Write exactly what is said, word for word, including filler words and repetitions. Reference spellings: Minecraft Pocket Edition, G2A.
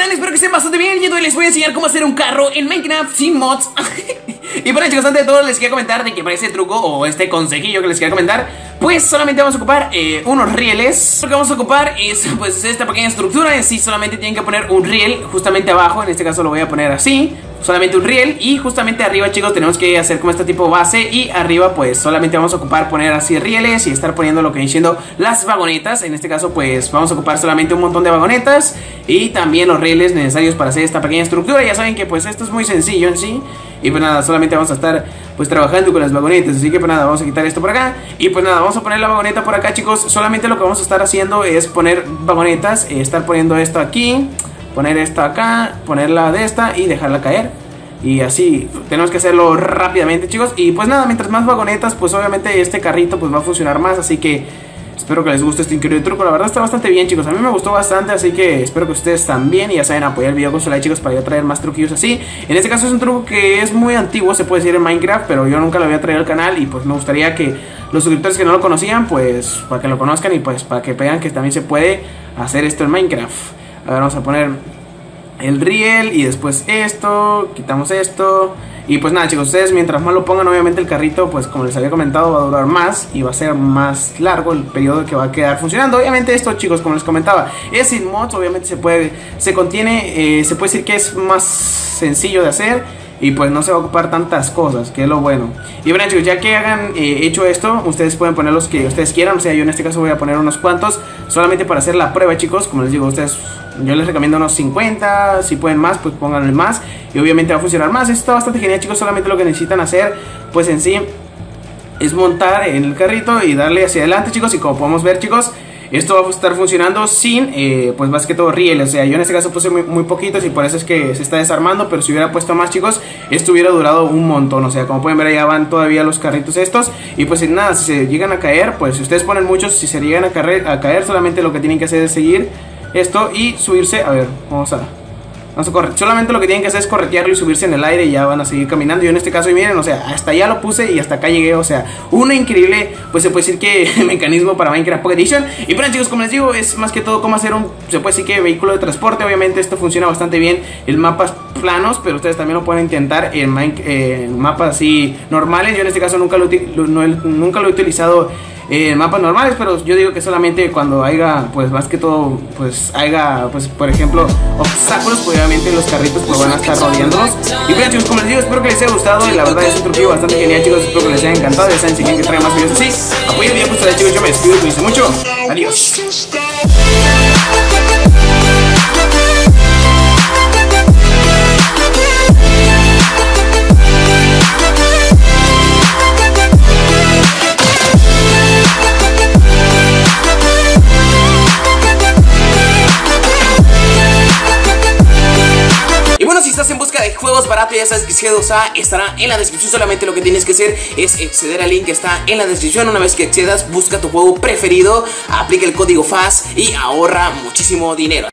están? Espero que estén bastante bien. Y hoy les voy a enseñar cómo hacer un carro en Minecraft sin mods. Y bueno, chicos, antes de todo les quería comentar de que para este truco o este consejillo que les quería comentar, pues solamente vamos a ocupar eh, unos rieles. Lo que vamos a ocupar es pues esta pequeña estructura. En sí solamente tienen que poner un riel justamente abajo. En este caso lo voy a poner así, solamente un riel. Y justamente arriba, chicos, tenemos que hacer como este tipo base. Y arriba pues solamente vamos a ocupar poner así rieles y estar poniendo lo que viene siendo las vagonetas. En este caso pues vamos a ocupar solamente un montón de vagonetas y también los rieles necesarios para hacer esta pequeña estructura. Ya saben que pues esto es muy sencillo en sí. Y pues nada, solamente vamos a estar pues trabajando con las vagonetas. Así que pues nada, vamos a quitar esto por acá. Y pues nada, vamos a poner la vagoneta por acá, chicos. Solamente lo que vamos a estar haciendo es poner vagonetas, eh, estar poniendo esto aquí, poner esta acá, ponerla de esta y dejarla caer. Y así tenemos que hacerlo rápidamente, chicos. Y pues nada, mientras más vagonetas, pues obviamente este carrito pues va a funcionar más. Así que espero que les guste este increíble truco. La verdad está bastante bien, chicos. A mí me gustó bastante, así que espero que ustedes también. Y ya saben, apoyar el video con su like, chicos, para yo traer más truquillos así. En este caso es un truco que es muy antiguo, se puede decir, en Minecraft, pero yo nunca lo había traído al canal. Y pues me gustaría que los suscriptores que no lo conocían, pues para que lo conozcan y pues para que vean que también se puede hacer esto en Minecraft. A ver, vamos a poner el riel y después esto, quitamos esto. Y pues nada, chicos, ustedes mientras más lo pongan, obviamente el carrito, pues como les había comentado, va a durar más y va a ser más largo el periodo que va a quedar funcionando. Obviamente esto, chicos, como les comentaba, es sin mods, obviamente se puede, se contiene, eh, se puede decir que es más sencillo de hacer. Y pues no se va a ocupar tantas cosas, que es lo bueno. Y bueno, chicos, ya que hagan eh, hecho esto, ustedes pueden poner los que ustedes quieran. O sea, yo en este caso voy a poner unos cuantos solamente para hacer la prueba, chicos. Como les digo, ustedes, yo les recomiendo unos cincuenta. Si pueden más, pues pónganle más. Y obviamente va a funcionar más. Esto está bastante genial, chicos. Solamente lo que necesitan hacer, pues en sí, es montar en el carrito y darle hacia adelante, chicos. Y como podemos ver, chicos, esto va a estar funcionando sin, eh, pues más que todo rieles. O sea, yo en este caso puse muy, muy poquitos y por eso es que se está desarmando. Pero si hubiera puesto más, chicos, esto hubiera durado un montón. O sea, como pueden ver, allá van todavía los carritos estos. Y pues nada, si se llegan a caer, pues si ustedes ponen muchos, si se llegan a, caer, a caer, solamente lo que tienen que hacer es seguir esto y subirse. A ver, vamos a... Vamos a correr. Solamente lo que tienen que hacer es corretearlo y subirse en el aire y ya van a seguir caminando. Yo en este caso, y miren, o sea, hasta allá lo puse y hasta acá llegué. O sea, una increíble, pues se puede decir que mecanismo para Minecraft Pocket Edition. Y bueno, chicos, como les digo, es más que todo cómo hacer un, se puede decir que vehículo de transporte. Obviamente esto funciona bastante bien en mapas planos, pero ustedes también lo pueden intentar en, en mapas así normales. Yo en este caso nunca lo, lo, no, nunca lo he utilizado en eh, mapas normales, pero yo digo que solamente cuando haya, pues más que todo, pues haya, pues por ejemplo, obstáculos, pues obviamente los carritos pues van a estar rodeándolos. Y bueno, chicos, como les digo, espero que les haya gustado y la verdad es un truquillo bastante genial, chicos. Espero que les haya encantado. Ya saben, si quieren que traigan más videos así, apoyen el video, pues, chicos, yo me despido, me hice mucho, adiós. Si estás en busca de juegos baratos, ya sabes que G dos A estará en la descripción. Solamente lo que tienes que hacer es acceder al link que está en la descripción. Una vez que accedas, busca tu juego preferido, aplica el código F A S y ahorra muchísimo dinero.